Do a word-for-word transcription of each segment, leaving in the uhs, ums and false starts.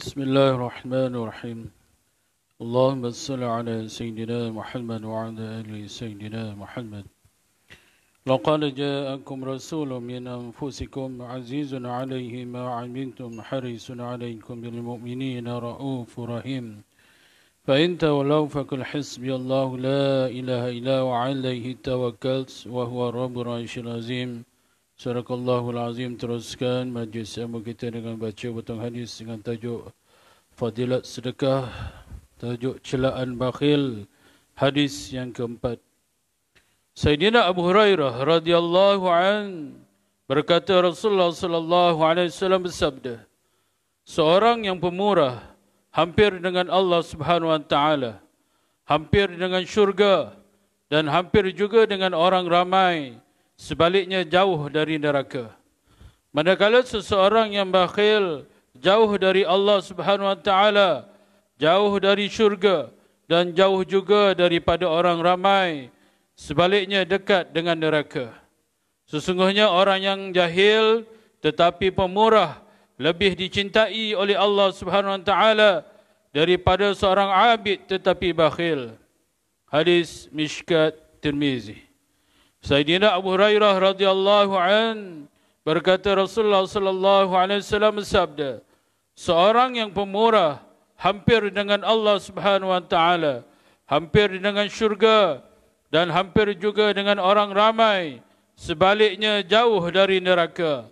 Bismillahirrahmanirrahim. Allahumma salli ala Sayyidina Muhammad wa ala ali Sayyidina Muhammad. Laqad ja'akum rasulun min anfusikum azizun alayhi ma 'anittum harisun alaykum bil mu'minina ra'ufur rahim. Fa in tawallaw faqul hasbiyallahu la ilaha illa huwa alayhi tawakkaltu wa huwa rabbul 'arsyil 'azim. Surahallahul Azim. Teruskan majlis ilmu kita dengan baca potong hadis dengan tajuk Fadhilat Sedekah, tajuk Celaan Bakhil, hadis yang keempat. Sayyidina Abu Hurairah radhiyallahu an berkata, Rasulullah sallallahu alaihi wasallam bersabda, seorang yang pemurah hampir dengan Allah Subhanahu wa taala, hampir dengan syurga dan hampir juga dengan orang ramai, sebaliknya jauh dari neraka. Manakala seseorang yang bakhil jauh dari Allah Subhanahu wa taala, jauh dari syurga dan jauh juga daripada orang ramai, sebaliknya dekat dengan neraka. Sesungguhnya orang yang jahil tetapi pemurah lebih dicintai oleh Allah Subhanahu wa taala daripada seorang abid tetapi bakhil. Hadis Mishkat Tirmizi. Sayyidina Abu Hurairah radhiyallahu an berkata, Rasulullah sallallahu alaihi wasallam bersabda, seorang yang pemurah hampir dengan Allah Subhanahu wa taala, hampir dengan syurga dan hampir juga dengan orang ramai, sebaliknya jauh dari neraka.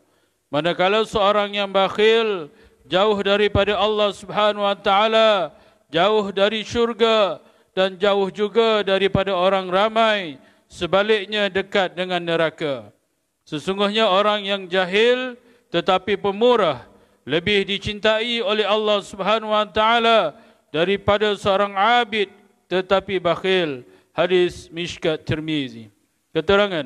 Manakala seorang yang bakhil jauh daripada Allah Subhanahu wa taala, jauh dari syurga dan jauh juga daripada orang ramai, sebaliknya dekat dengan neraka. Sesungguhnya orang yang jahil tetapi pemurah lebih dicintai oleh Allah Subhanahu wa taala daripada seorang abid tetapi bakhil. Hadis Mishkat Tirmizi. Keterangan,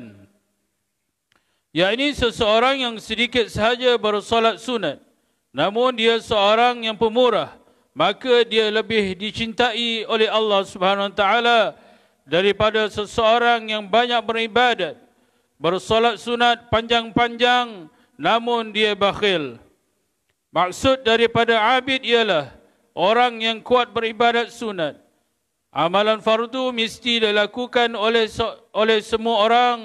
yakni seseorang yang sedikit sahaja bersolat sunat namun dia seorang yang pemurah, maka dia lebih dicintai oleh Allah Subhanahu wa taala daripada seseorang yang banyak beribadat, bersolat sunat panjang-panjang namun dia bakhil. Maksud daripada abid ialah orang yang kuat beribadat sunat. Amalan fardu mesti dilakukan oleh oleh semua orang,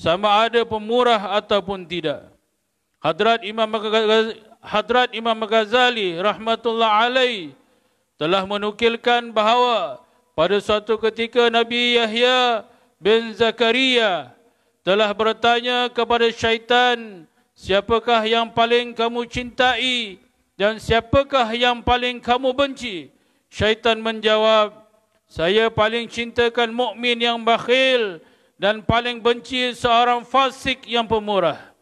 sama ada pemurah ataupun tidak. Hadrat Imam Ghazali, Hadrat Imam Ghazali rahmatullah alaih telah menukilkan bahawa pada suatu ketika Nabi Yahya bin Zakaria telah bertanya kepada syaitan, siapakah yang paling kamu cintai dan siapakah yang paling kamu benci? Syaitan menjawab, saya paling cintakan mukmin yang bakhil dan paling benci seorang fasik yang pemurah.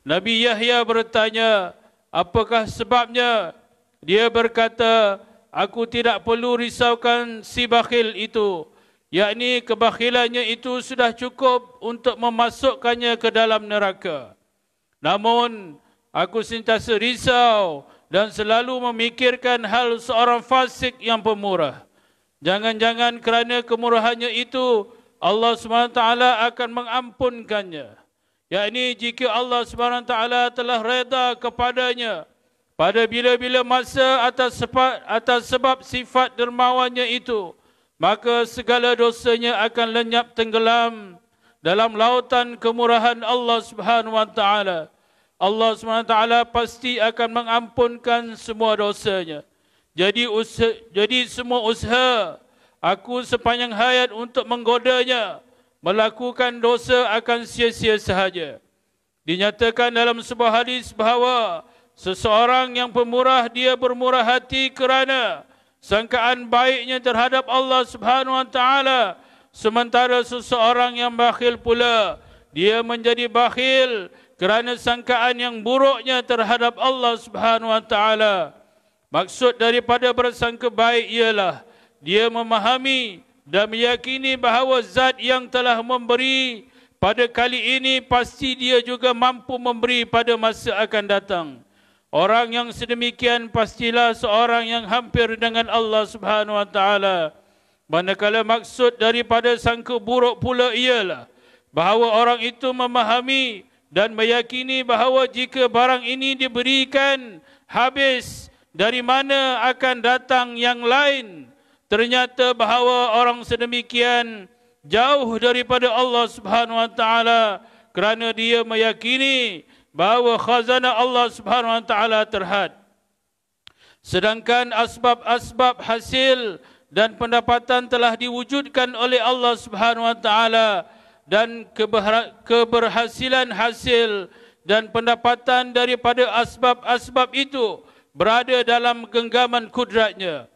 Nabi Yahya bertanya, apakah sebabnya? Dia berkata, aku tidak perlu risaukan si bakhil itu, yakni kebakhilannya itu sudah cukup untuk memasukkannya ke dalam neraka. Namun, aku sentiasa risau dan selalu memikirkan hal seorang fasik yang pemurah. Jangan-jangan kerana kemurahannya itu, Allah subhanahu wa taala akan mengampunkannya. Yakni jika Allah subhanahu wa taala telah reda kepadanya pada bila-bila masa atas sebab, atas sebab sifat dermawannya itu, maka segala dosanya akan lenyap tenggelam dalam lautan kemurahan Allah Subhanahu wa taala. Allah Subhanahu wa taala pasti akan mengampunkan semua dosanya. Jadi usaha, jadi semua usaha aku sepanjang hayat untuk menggodanya, melakukan dosa akan sia-sia sahaja. Dinyatakan dalam sebuah hadis bahawa seseorang yang pemurah dia bermurah hati kerana sangkaan baiknya terhadap Allah Subhanahu wa taala, sementara seseorang yang bakhil pula dia menjadi bakhil kerana sangkaan yang buruknya terhadap Allah Subhanahu wa taala. Maksud daripada bersangka baik ialah dia memahami dan meyakini bahawa zat yang telah memberi pada kali ini pasti dia juga mampu memberi pada masa akan datang. Orang yang sedemikian pastilah seorang yang hampir dengan Allah Subhanahu wa taala. Manakala maksud daripada sangka buruk pula ialah bahawa orang itu memahami dan meyakini bahawa jika barang ini diberikan habis, Dari mana akan datang yang lain? Ternyata bahawa orang sedemikian jauh daripada Allah Subhanahu Wa Taala, kerana dia meyakini bahawa khazanah Allah Subhanahu Wa Taala terhad. Sedangkan asbab-asbab hasil dan pendapatan telah diwujudkan oleh Allah Subhanahu Wa Taala, dan keberhasilan hasil dan pendapatan daripada asbab-asbab itu berada dalam genggaman kudratnya.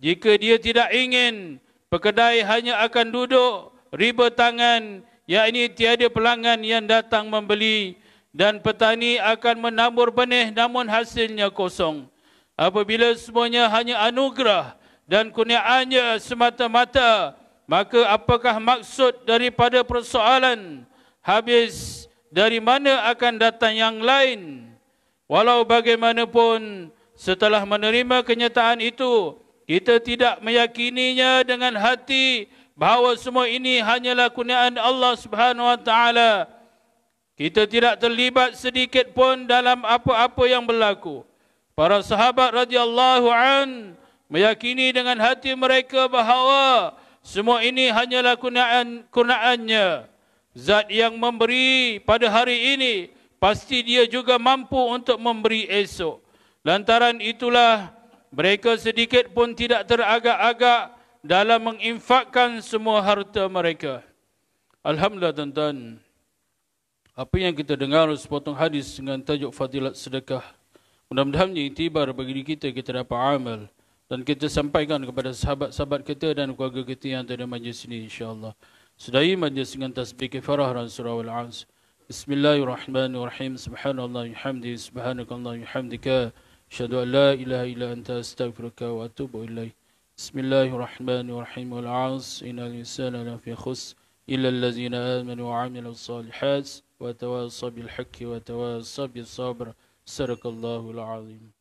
Jika dia tidak ingin, pekedai hanya akan duduk riba tangan, yakni tiada pelanggan yang datang membeli, dan petani akan menabur benih namun hasilnya kosong. Apabila semuanya hanya anugerah dan kurniaannya semata-mata, maka apakah maksud daripada persoalan? Habis, dari mana akan datang yang lain? Walau bagaimanapun, setelah menerima kenyataan itu, kita tidak meyakininya dengan hati bahawa semua ini hanyalah kurniaan Allah Subhanahu Wa Taala. Kita tidak terlibat sedikit pun dalam apa-apa yang berlaku. Para sahabat radhiyallahu an meyakini dengan hati mereka bahawa semua ini hanyalah kurniaan kurniaannya. Zat yang memberi pada hari ini, pasti dia juga mampu untuk memberi esok. Lantaran itulah, mereka sedikit pun tidak teragak-agak dalam menginfakkan semua harta mereka. Alhamdulillah tuan-tuan, apa yang kita dengar sepotong hadis dengan tajuk Fadhilat Sedekah, mudah-mudahan tiba bagi kita, kita dapat amal, dan kita sampaikan kepada sahabat-sahabat kita dan keluarga kita yang ada majlis ini, insyaAllah. Sudahi majlis dengan tasbih kafarah dan surah Al-A'z. Bismillahirrahmanirrahim. Subhanallah yuhamdi, subhanakallah yuhamdika, syadu an la ilaha illa anta astaghfiruka wa atubu ilaih. Bismillahirrahmanirrahim. Al-A'z, innal insana lafi khusr illa allazina amanu wa amilu salihat wa tawassaw bil haqqi wa tawassaw bis sabr. Sadaqallahu al-azim.